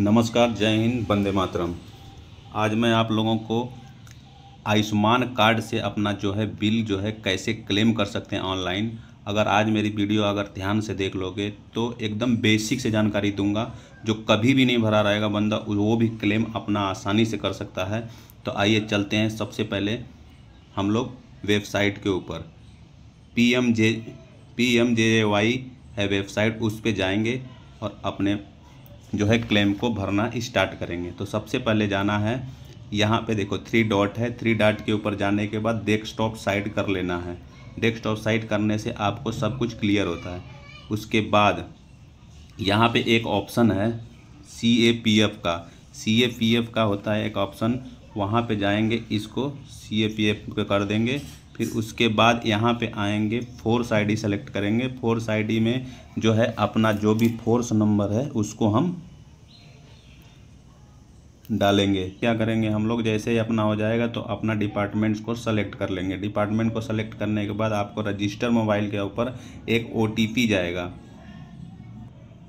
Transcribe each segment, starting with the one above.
नमस्कार, जय हिंद, वंदे मातरम। आज मैं आप लोगों को आयुष्मान कार्ड से अपना बिल कैसे क्लेम कर सकते हैं ऑनलाइन। अगर आज मेरी वीडियो अगर ध्यान से देख लोगे तो एकदम बेसिक से जानकारी दूंगा, जो कभी भी नहीं भरा रहेगा बंदा, वो भी क्लेम अपना आसानी से कर सकता है। तो आइए चलते हैं। सबसे पहले हम लोग वेबसाइट के ऊपर PMJAY है वेबसाइट, उस पर जाएंगे और अपने क्लेम को भरना स्टार्ट करेंगे। तो सबसे पहले जाना है, यहाँ पे देखो 3 डॉट है, 3 डॉट के ऊपर जाने के बाद डेस्कटॉप साइड कर लेना है। डेस्कटॉप साइड करने से आपको सब कुछ क्लियर होता है। उसके बाद यहाँ पे एक ऑप्शन है CAPF का, CAPF का होता है एक ऑप्शन, वहाँ पे जाएंगे, इसको CAPF पे कर देंगे। फिर उसके बाद यहाँ पे आएंगे फोर्स ID सेलेक्ट करेंगे। फोर्स ID में अपना जो भी फोर्स नंबर है उसको हम डालेंगे। क्या करेंगे हम लोग, जैसे ही अपना हो जाएगा तो अपना डिपार्टमेंट्स को सेलेक्ट कर लेंगे। डिपार्टमेंट को सेलेक्ट करने के बाद आपको रजिस्टर मोबाइल के ऊपर एक OTP जाएगा।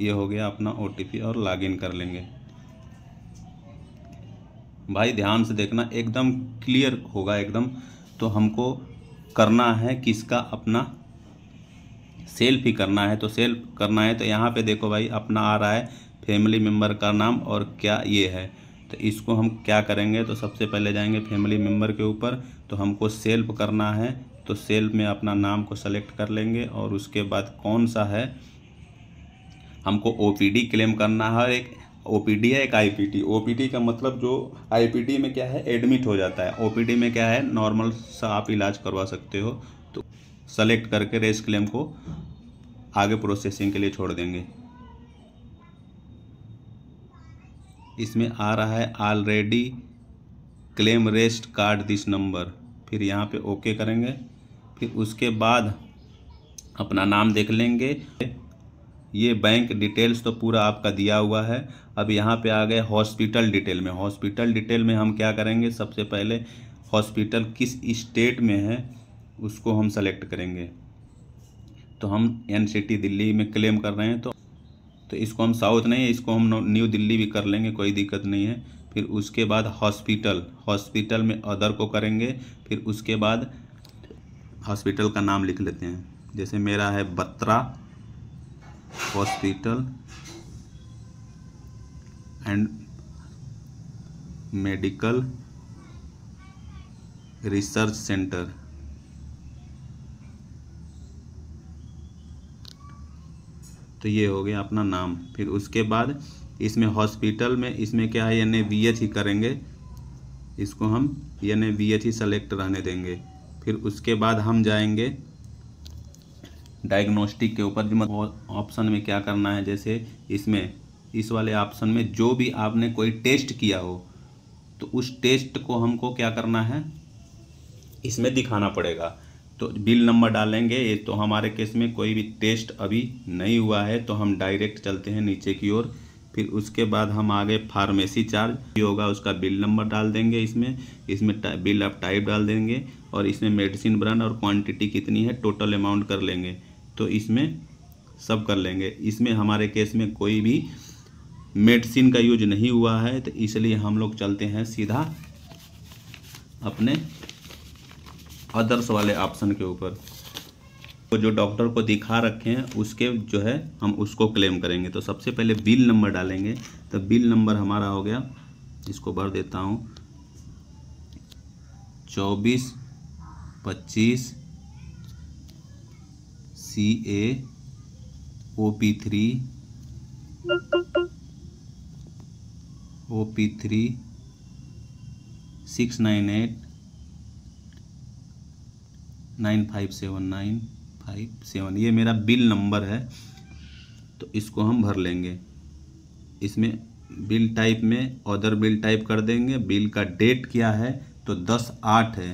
ये हो गया अपना OTP और लॉगिन कर लेंगे। भाई ध्यान से देखना, एकदम क्लियर होगा एकदम। तो हमको करना है किसका, अपना सेल्फ ही करना है। तो सेल्फ करना है तो यहाँ पे देखो भाई अपना आ रहा है फैमिली मेम्बर का नाम और क्या ये है। तो इसको हम क्या करेंगे, तो सबसे पहले जाएंगे फैमिली मेम्बर के ऊपर। तो हमको सेल्फ करना है, तो सेल्फ में अपना नाम को सेलेक्ट कर लेंगे और उसके बाद कौन सा है, हमको OPD क्लेम करना है। और एक OPD है, एक IPT। OPD का मतलब जो IPT में क्या है, एडमिट हो जाता है। OPD में क्या है, नॉर्मल सा आप इलाज करवा सकते हो। तो सेलेक्ट करके रेस क्लेम को आगे प्रोसेसिंग के लिए छोड़ देंगे। इसमें आ रहा है already claim rest card this number. फिर यहाँ पे ओके करेंगे। फिर उसके बाद अपना नाम देख लेंगे। ये बैंक डिटेल्स तो पूरा आपका दिया हुआ है। अब यहाँ पे आ गए हॉस्पिटल डिटेल में। हॉस्पिटल डिटेल में हम क्या करेंगे, सबसे पहले हॉस्पिटल किस स्टेट में है उसको हम सेलेक्ट करेंगे। तो हम NCT दिल्ली में क्लेम कर रहे हैं, तो इसको हम साउथ नहीं है, इसको हम न्यू दिल्ली भी कर लेंगे, कोई दिक्कत नहीं है। फिर उसके बाद हॉस्पिटल में अदर को करेंगे। फिर उसके बाद हॉस्पिटल का नाम लिख लेते हैं। जैसे मेरा है Batra hospital and medical research centre. तो ये हो गया अपना नाम। फिर उसके बाद इसमें हॉस्पिटल में इसमें क्या है, NABH ही करेंगे। इसको हम NABH ही सेलेक्ट रहने देंगे। फिर उसके बाद हम जाएंगे डायग्नोस्टिक के ऊपर। ऑप्शन में क्या करना है, जैसे इसमें इस वाले ऑप्शन में जो भी आपने कोई टेस्ट किया हो तो उस टेस्ट को हमको क्या करना है, इसमें दिखाना पड़ेगा। तो बिल नंबर डालेंगे। ये तो हमारे केस में कोई भी टेस्ट अभी नहीं हुआ है, तो हम डायरेक्ट चलते हैं नीचे की ओर। फिर उसके बाद हम आगे फार्मेसी चार्ज होगा, उसका बिल नंबर डाल देंगे। इसमें बिल आप टाइप डाल देंगे और इसमें मेडिसिन ब्रांड और क्वांटिटी कितनी है, टोटल अमाउंट कर लेंगे। तो इसमें सब कर लेंगे। इसमें हमारे केस में कोई भी मेडिसिन का यूज नहीं हुआ है, तो इसलिए हम लोग चलते हैं सीधा अपने अदर्स वाले ऑप्शन के ऊपर। तो जो डॉक्टर को दिखा रखे हैं उसके हम उसको क्लेम करेंगे। तो सबसे पहले बिल नंबर डालेंगे। तो बिल नंबर हमारा हो गया, इसको भर देता हूँ, 2425 CA OP3 OP3 698 9579 57। ये मेरा बिल नंबर है, तो इसको हम भर लेंगे। इसमें बिल टाइप में अदर बिल टाइप कर देंगे। बिल का डेट क्या है, तो 10/8 है।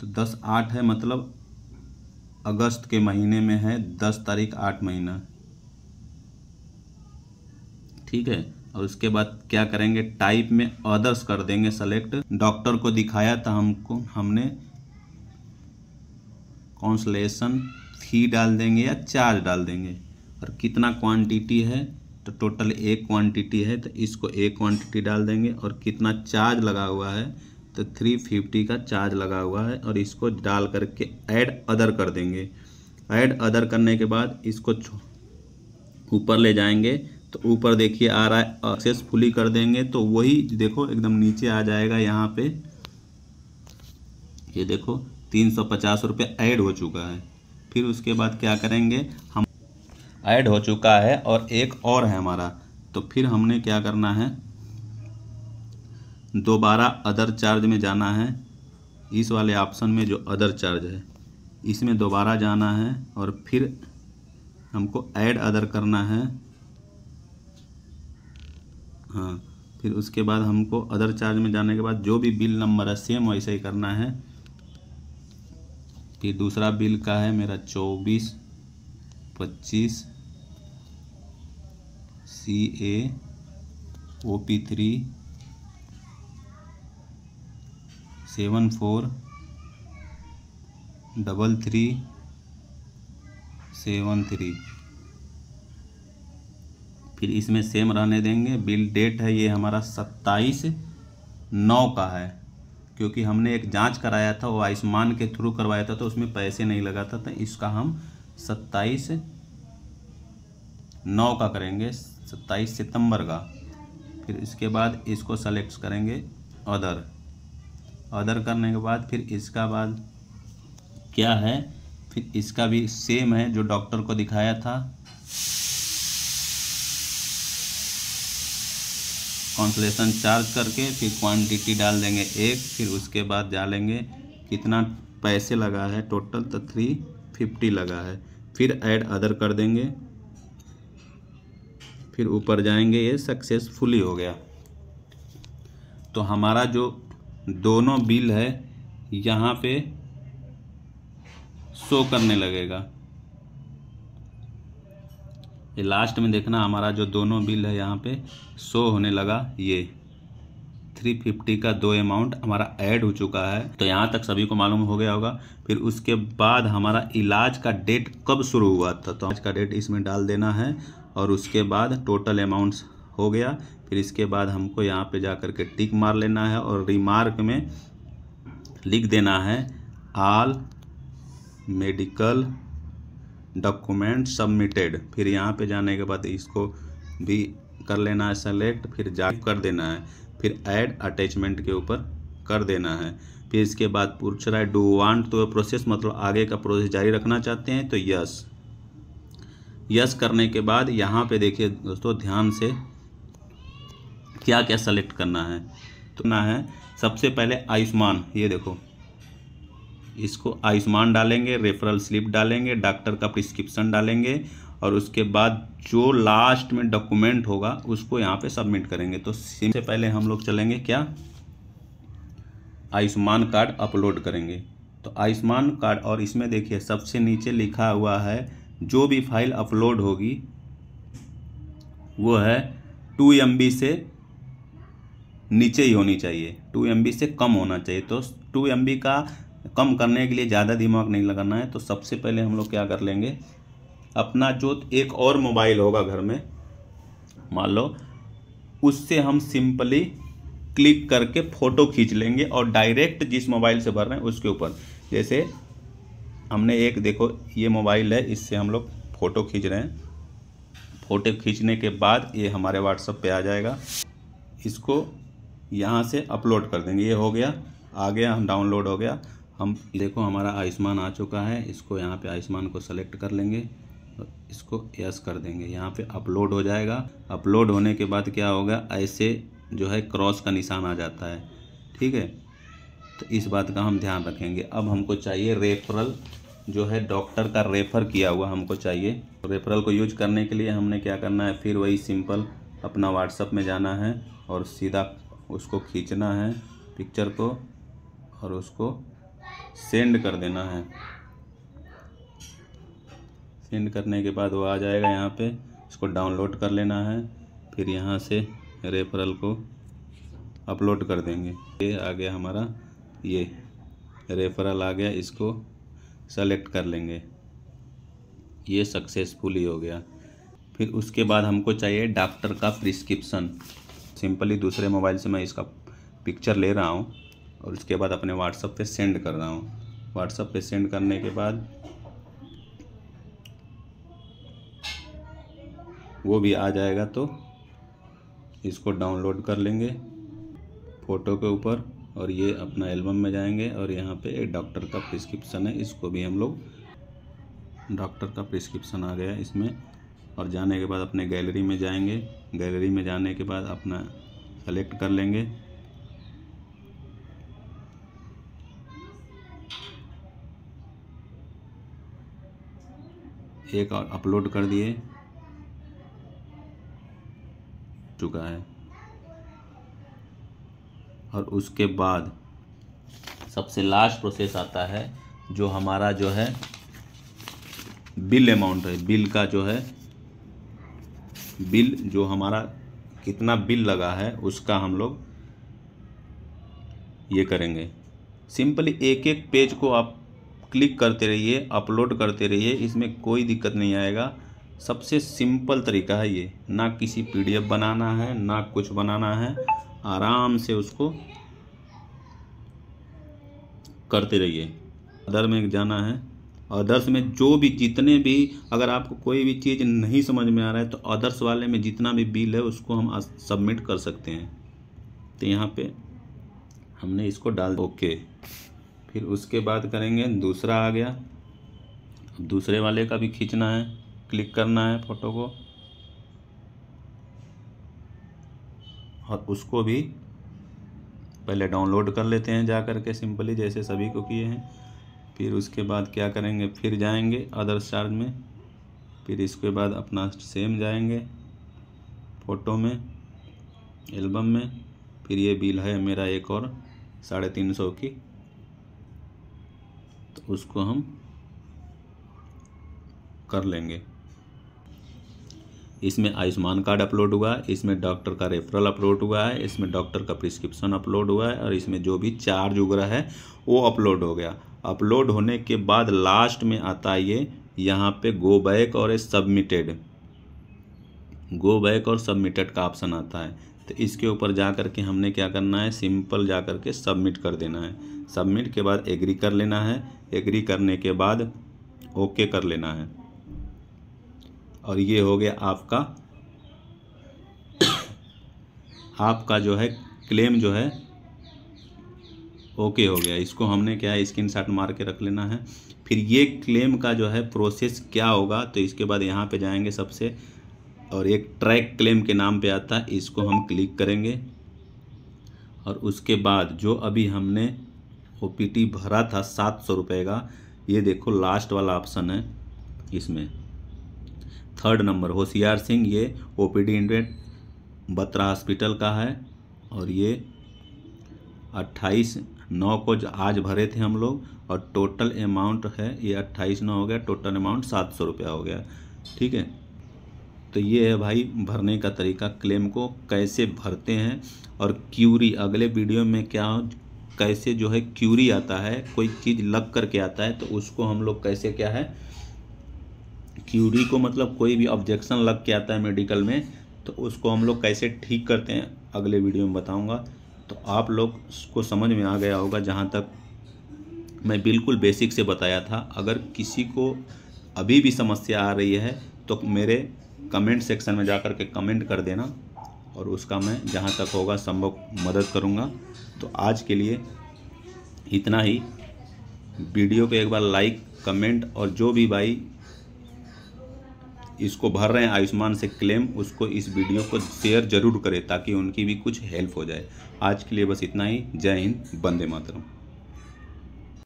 तो 10/8 है मतलब अगस्त के महीने में है, 10 तारीख 8 महीना, ठीक है। और उसके बाद क्या करेंगे, टाइप में अदर्स कर देंगे सेलेक्ट। डॉक्टर को दिखाया था हमने कंसल्टेशन फी डाल देंगे या चार्ज डाल देंगे। और कितना क्वांटिटी है, तो टोटल एक क्वांटिटी है तो इसको एक क्वांटिटी डाल देंगे। और कितना चार्ज लगा हुआ है तो 350 का चार्ज लगा हुआ है और इसको डाल करके ऐड अदर कर देंगे। ऐड अदर करने के बाद इसको ऊपर ले जाएंगे तो ऊपर देखिए आ रहा है सक्सेसफुली कर देंगे तो वही देखो एकदम नीचे आ जाएगा। यहाँ पे ये देखो 350 रुपये ऐड हो चुका है। फिर उसके बाद क्या करेंगे, हम ऐड हो चुका है और एक और है हमारा, तो फिर हमने क्या करना है, दोबारा अदर चार्ज में जाना है। इस वाले ऑप्शन में जो अदर चार्ज है इसमें दोबारा जाना है और फिर हमको ऐड अदर करना है। हाँ, फिर उसके बाद हमको अदर चार्ज में जाने के बाद जो भी बिल नंबर है सेम वैसे ही करना है। फिर दूसरा बिल का है मेरा 2425 CAOP3 743373। फिर इसमें सेम रहने देंगे। बिल डेट है ये हमारा 27/9 का है, क्योंकि हमने एक जांच कराया था वो आयुष्मान के थ्रू करवाया था तो उसमें पैसे नहीं लगा था, तो इसका हम 27/9 का करेंगे, 27 सितंबर का। फिर इसके बाद इसको सेलेक्ट करेंगे अदर। अदर करने के बाद फिर इसका बाद क्या है, फिर इसका भी सेम है जो डॉक्टर को दिखाया था कंसलेशन चार्ज करके। फिर क्वांटिटी डाल देंगे एक। फिर उसके बाद डालेंगे कितना पैसे लगा है टोटल, तो 350 लगा है। फिर ऐड अदर कर देंगे। फिर ऊपर जाएंगे, ये सक्सेसफुली हो गया। तो हमारा जो दोनों बिल है यहाँ पे शो करने लगेगा। ये लास्ट में देखना हमारा जो दोनों बिल है यहाँ पे शो होने लगा। ये 350 का दो अमाउंट हमारा ऐड हो चुका है। तो यहाँ तक सभी को मालूम हो गया होगा। फिर उसके बाद हमारा इलाज का डेट कब शुरू हुआ था, तो आज का डेट इसमें डाल देना है। और उसके बाद टोटल अमाउंट्स हो गया। फिर इसके बाद हमको यहाँ पे जा कर के टिक मार लेना है और रिमार्क में लिख देना है ऑल मेडिकल डॉक्यूमेंट सबमिटेड। फिर यहाँ पे जाने के बाद इसको भी कर लेना है सेलेक्ट। फिर जा कर देना है, फिर ऐड अटैचमेंट के ऊपर कर देना है। फिर इसके बाद पूछ रहा है डू वांट टू प्रोसेस, मतलब आगे का प्रोसेस जारी रखना चाहते हैं, तो यस करने के बाद यहाँ पे देखिए दोस्तों ध्यान से क्या क्या सेलेक्ट करना है। तो ना है सबसे पहले आयुष्मान, ये देखो इसको आयुष्मान डालेंगे, रेफरल स्लिप डालेंगे, डॉक्टर का प्रिस्क्रिप्शन डालेंगे और उसके बाद जो लास्ट में डॉक्यूमेंट होगा उसको यहाँ पे सबमिट करेंगे। तो सबसे पहले हम लोग चलेंगे क्या, आयुष्मान कार्ड अपलोड करेंगे। तो आयुष्मान कार्ड और इसमें देखिए सबसे नीचे लिखा हुआ है जो भी फाइल अपलोड होगी वो है 2 MB से नीचे ही होनी चाहिए, 2 MB से कम होना चाहिए। तो 2 MB का कम करने के लिए ज़्यादा दिमाग नहीं लगाना है। तो सबसे पहले हम लोग क्या कर लेंगे, अपना जो एक और मोबाइल होगा घर में मान लो, उससे हम सिंपली क्लिक करके फ़ोटो खींच लेंगे और डायरेक्ट जिस मोबाइल से भर रहे हैं उसके ऊपर। जैसे हमने एक देखो ये मोबाइल है, इससे हम लोग फ़ोटो खींच रहे हैं। फ़ोटो खींचने के बाद ये हमारे व्हाट्सएप पे आ जाएगा, इसको यहाँ से अपलोड कर देंगे। ये हो गया, आ गया, हम डाउनलोड हो गया। हम देखो हमारा आयुष्मान आ चुका है। इसको यहाँ पे आयुष्मान को सेलेक्ट कर लेंगे और इसको यस कर देंगे। यहाँ पे अपलोड हो जाएगा। अपलोड होने के बाद क्या होगा, ऐसे जो है क्रॉस का निशान आ जाता है, ठीक है, तो इस बात का हम ध्यान रखेंगे। अब हमको चाहिए रेफरल, जो है डॉक्टर का रेफ़र किया हुआ हमको चाहिए। रेफरल को यूज करने के लिए हमने क्या करना है, फिर वही सिंपल अपना व्हाट्सएप में जाना है और सीधा उसको खींचना है पिक्चर को और उसको सेंड कर देना है। सेंड करने के बाद वो आ जाएगा यहाँ पे, इसको डाउनलोड कर लेना है। फिर यहाँ से रेफरल को अपलोड कर देंगे। ये आ गया हमारा, ये रेफरल आ गया, इसको सेलेक्ट कर लेंगे। ये सक्सेसफुली हो गया। फिर उसके बाद हमको चाहिए डॉक्टर का प्रिस्क्रिप्शन। सिंपली दूसरे मोबाइल से मैं इसका पिक्चर ले रहा हूँ और उसके बाद अपने व्हाट्सएप पे सेंड कर रहा हूँ। व्हाट्सएप पे सेंड करने के बाद वो भी आ जाएगा, तो इसको डाउनलोड कर लेंगे फ़ोटो के ऊपर और ये अपना एल्बम में जाएंगे और यहाँ पे एक डॉक्टर का प्रिस्क्रिप्शन है, इसको भी हम लोग डॉक्टर का प्रिस्क्रिप्शन आ गया इसमें। और जाने के बाद अपने गैलरी में जाएंगे, गैलरी में जाने के बाद अपना सेलेक्ट कर लेंगे एक और अपलोड कर दिए चुका है। और उसके बाद सबसे लास्ट प्रोसेस आता है जो हमारा जो है बिल अमाउंट है, बिल का जो है बिल जो हमारा कितना बिल लगा है उसका हम लोग ये करेंगे। सिंपली एक एक पेज को आप क्लिक करते रहिए, अपलोड करते रहिए, इसमें कोई दिक्कत नहीं आएगा। सबसे सिंपल तरीका है ये, ना किसी पीडीएफ बनाना है ना कुछ बनाना है, आराम से उसको करते रहिए। अदर में जाना है, अदर्स में जो भी जितने भी, अगर आपको कोई भी चीज़ नहीं समझ में आ रहा है तो अदर्स वाले में जितना भी बिल है उसको हम सबमिट कर सकते हैं। तो यहाँ पे हमने इसको डाल ओके। फिर उसके बाद करेंगे दूसरा आ गया, दूसरे वाले का भी खींचना है, क्लिक करना है फ़ोटो को और उसको भी पहले डाउनलोड कर लेते हैं जा कर के, सिंपली जैसे सभी को किए हैं। फिर उसके बाद क्या करेंगे, फिर जाएंगे अदर चार्ज में, फिर इसके बाद अपना सेम जाएंगे फ़ोटो में, एल्बम में। फिर ये बिल है मेरा एक और 350 की, तो उसको हम कर लेंगे। इसमें आयुष्मान कार्ड अपलोड हुआ है, इसमें डॉक्टर का रेफरल अपलोड हुआ है, इसमें डॉक्टर का प्रिस्क्रिप्शन अपलोड हुआ है और इसमें जो भी चार्ज उगरा है वो अपलोड हो गया। अपलोड होने के बाद लास्ट में आता है ये, यहाँ पे गो बैक और सबमिटेड, गो बैक और सबमिटेड का ऑप्शन आता है। तो इसके ऊपर जा कर के हमने क्या करना है, सिंपल जा कर के सबमिट कर देना है। सबमिट के बाद एग्री कर लेना है, एग्री करने के बाद ओके कर लेना है। और ये हो गया आपका आपका जो है क्लेम जो है ओके हो गया। इसको हमने क्या है स्क्रीनशॉट मार के रख लेना है। फिर ये क्लेम का जो है प्रोसेस क्या होगा, तो इसके बाद यहाँ पे जाएंगे सबसे और एक ट्रैक क्लेम के नाम पे आता है, इसको हम क्लिक करेंगे। और उसके बाद जो अभी हमने ओपीडी भरा था 700 रुपये का, ये देखो लास्ट वाला ऑप्शन है, इसमें 3rd नंबर होशियार सिंह, ये ओपीडी यूनिट बत्रा हॉस्पिटल का है और ये 28/9 को आज भरे थे हम लोग और टोटल अमाउंट है ये 28/9 हो गया, टोटल अमाउंट 700 रुपया हो गया। ठीक है, तो ये है भाई भरने का तरीका, क्लेम को कैसे भरते हैं। और क्यूरी अगले वीडियो में क्या हो, कैसे जो है क्यूरी आता है, कोई चीज़ लग करके आता है तो उसको हम लोग कैसे क्या है क्यूरी को, मतलब कोई भी ऑब्जेक्शन लग के आता है मेडिकल में तो उसको हम लोग कैसे ठीक करते हैं अगले वीडियो में बताऊंगा। तो आप लोग को समझ में आ गया होगा, जहां तक मैं बिल्कुल बेसिक से बताया था। अगर किसी को अभी भी समस्या आ रही है तो मेरे कमेंट सेक्शन में जाकर के कमेंट कर देना और उसका मैं जहां तक होगा संभव मदद करूँगा। तो आज के लिए इतना ही। वीडियो को एक बार लाइक, कमेंट और जो भी भाई इसको भर रहे हैं आयुष्मान से क्लेम, उसको इस वीडियो को शेयर ज़रूर करें ताकि उनकी भी कुछ हेल्प हो जाए। आज के लिए बस इतना ही। जय हिंद, वंदे मातरम।